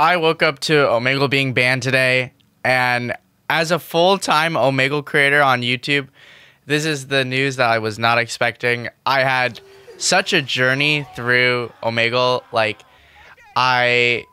I woke up to Omegle being banned today, and as a full-time Omegle creator on YouTube, this is the news that I was not expecting. I had such a journey through Omegle. Like, I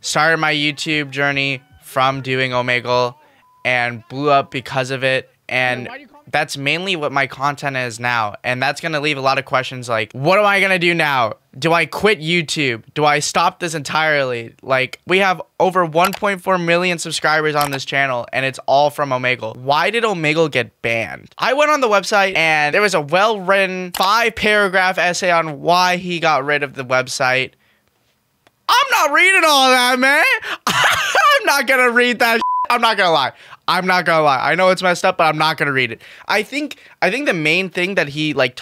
started my YouTube journey from doing Omegle and blew up because of it, and that's mainly what my content is now. And that's going to leave a lot of questions like, what am I going to do now? Do I quit YouTube? Do I stop this entirely? Like, we have over 1.4 million subscribers on this channel, and it's all from Omegle. Why did Omegle get banned? I went on the website, and there was a well-written 5-paragraph essay on why he got rid of the website. I'm not reading all that, man. I'm not going to read that. I'm not going to lie. I know it's messed up, but I'm not going to read it. I think the main thing that he I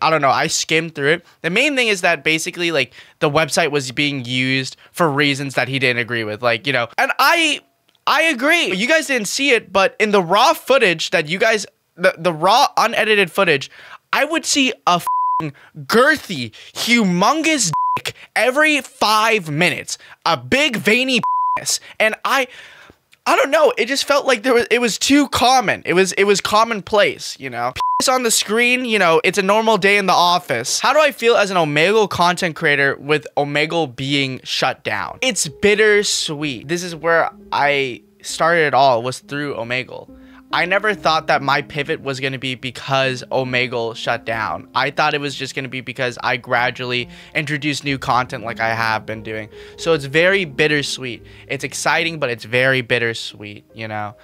don't know, I skimmed through it. The main thing is that basically like the website was being used for reasons that he didn't agree with, like, you know. And I agree. You guys didn't see it, but in the raw footage that you guys, the raw unedited footage, I would see a f***ing girthy, humongous dick every 5 minutes. A big veiny penis. And I don't know, it just felt like it was too common. It was commonplace, you know. Penis on the screen, you know, it's a normal day in the office. How do I feel as an Omegle content creator with Omegle being shut down? It's bittersweet. This is where I started it all, was through Omegle. I never thought that my pivot was going to be because Omegle shut down. I thought it was just going to be because I gradually introduced new content like I have been doing. So it's very bittersweet. It's exciting, but it's very bittersweet, you know.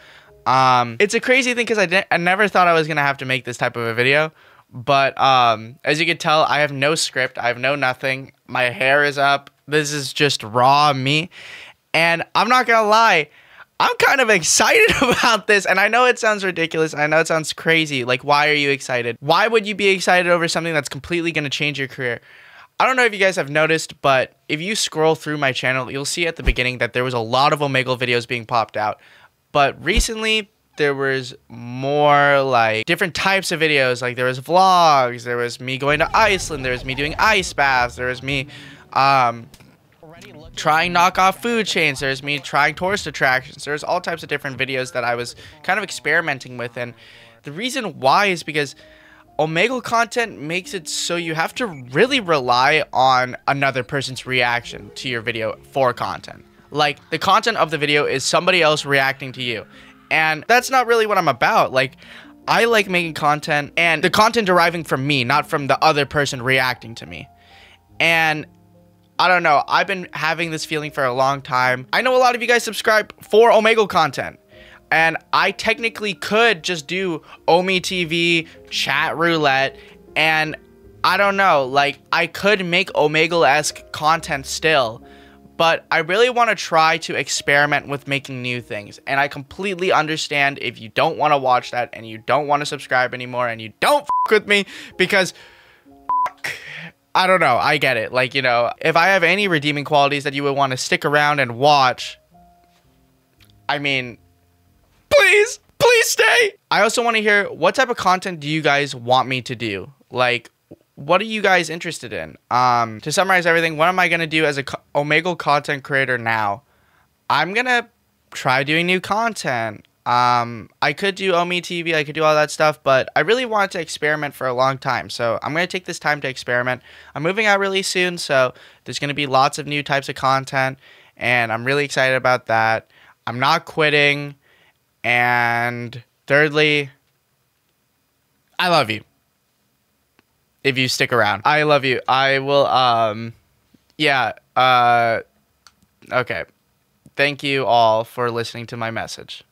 It's a crazy thing because I never thought I was going to have to make this type of a video. But as you can tell, I have no script. I have no nothing. My hair is up. This is just raw me. And I'm not going to lie, I'm kind of excited about this, and I know it sounds ridiculous. I know it sounds crazy. Like, why are you excited? Why would you be excited over something that's completely going to change your career? I don't know if you guys have noticed, but if you scroll through my channel, you'll see at the beginning that there was a lot of Omegle videos being popped out. But recently, there was more, like, different types of videos. Like, there was vlogs. There was me going to Iceland. There was me doing ice baths. There was me, trying knockoff food chains. There's me trying tourist attractions. There's all types of different videos that I was kind of experimenting with. And the reason why is because Omegle content makes it so you have to really rely on another person's reaction to your video for content. Like, the content of the video is somebody else reacting to you. And that's not really what I'm about. Like, I like making content and the content deriving from me, not from the other person reacting to me. And I don't know, I've been having this feeling for a long time. I know a lot of you guys subscribe for Omegle content, and I technically could just do Omi TV, Chat Roulette, and I don't know, like, I could make Omegle-esque content still, but I really want to try to experiment with making new things. And I completely understand if you don't want to watch that, and you don't want to subscribe anymore, and you don't f*** with me, because I don't know. I get it. Like, you know, if I have any redeeming qualities that you would want to stick around and watch, I mean, please, please stay. I also want to hear, what type of content do you guys want me to do? Like, what are you guys interested in? To summarize everything, what am I going to do as a Omegle content creator now? I'm going to try doing new content. I could do Omi TV, I could do all that stuff, but I really wanted to experiment for a long time, so I'm going to take this time to experiment. I'm moving out really soon, so there's going to be lots of new types of content, and I'm really excited about that. I'm not quitting, and thirdly, I love you. If you stick around. I love you. I will, okay. Thank you all for listening to my message.